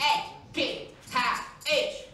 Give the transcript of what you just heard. A, P, H.